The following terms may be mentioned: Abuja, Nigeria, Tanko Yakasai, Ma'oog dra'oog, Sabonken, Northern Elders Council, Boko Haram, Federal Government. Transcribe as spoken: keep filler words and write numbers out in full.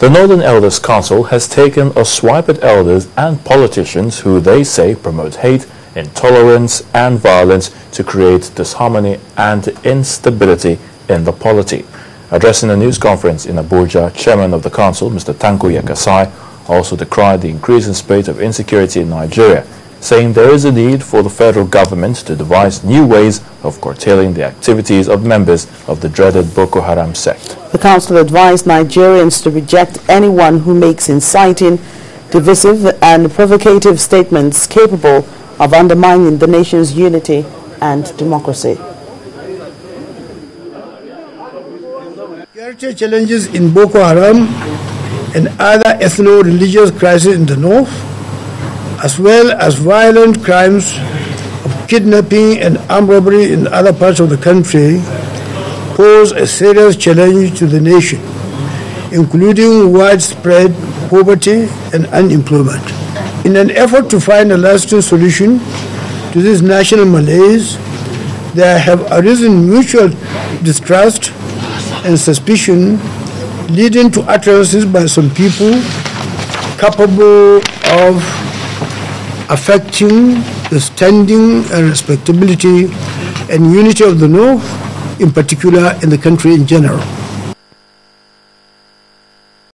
The Northern Elders Council has taken a swipe at elders and politicians who they say promote hate, intolerance and violence to create disharmony and instability in the polity. Addressing a news conference in Abuja, Chairman of the Council, Mister Tanko Yakasai, also decried the increasing spate of insecurity in Nigeria, saying there is a need for the federal government to devise new ways of curtailing the activities of members of the dreaded Boko Haram sect. The Council advised Nigerians to reject anyone who makes inciting, divisive and provocative statements capable of undermining the nation's unity and democracy. Security challenges in Boko Haram and other ethno-religious crises in the north, as well as violent crimes of kidnapping and armed robbery in other parts of the country, pose a serious challenge to the nation, including widespread poverty and unemployment. In an effort to find a lasting solution to this national malaise, there have arisen mutual distrust and suspicion, leading to utterances by some people capable of affecting the standing and respectability and unity of the North, in particular, and the country in general.